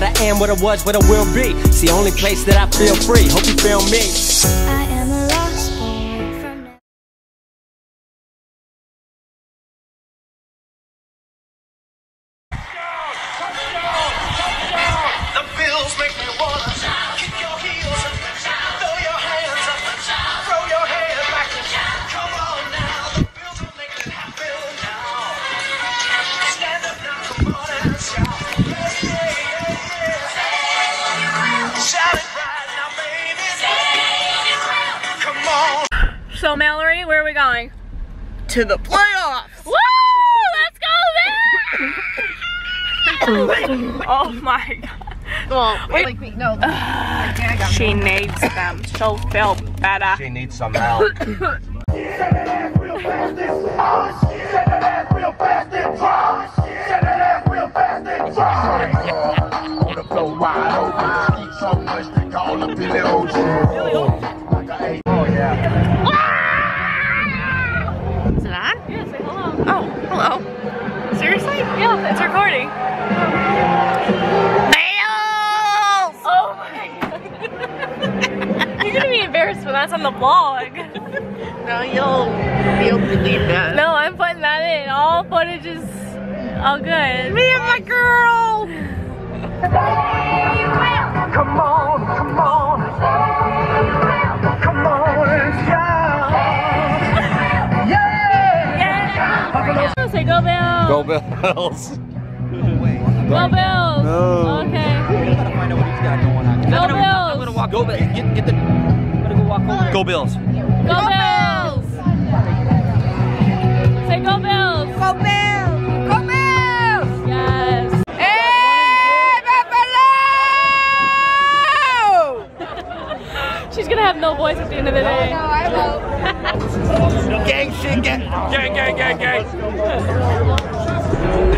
What I am, what I was, what I will be. It's the only place that I feel free. Hope you feel me. I am a lost boy from now. Touchdown! Touchdown! Touchdown! The Bills make me wanna kick your heels up, throw your hands up, throw your head back. Come on now, the Bills will make it happen now. Stand up now, come on and shout. So Mallory, where are we going? To the playoffs! Woo! Let's go there! Oh my god. Well, wait. Like me. No. She needs them. She'll feel better. She needs some help. Send that ass real fast and drive! Send that ass real fast and drive! Send that ass real fast and drive! I wanna blow wide open. Keep so much to call up in the ocean. Oh yeah. Yeah, say hello. Oh, hello. Seriously? Yeah, it's recording. Bails! Oh my god. You're gonna be embarrassed when that's on the vlog. No, you'll be able to leave that. No, I'm putting that in. All footage is all good. Me and my girl! Come on, come on. Come on and shout. Yeah! Say go Bills! Go Bills! Go Bills! No. Okay. We gotta find out what he's got going on. Go Bills! I'm gonna walk over. Get the. I'm gonna go walk over. Go Bills! Go Bills! Say go Bills! Go Bills! Go Bills! Yes. Hey, Buffalo! She's gonna have no voice at the end of the day. No, I won't. Gang shit, gang, gang, gang, gang, gang.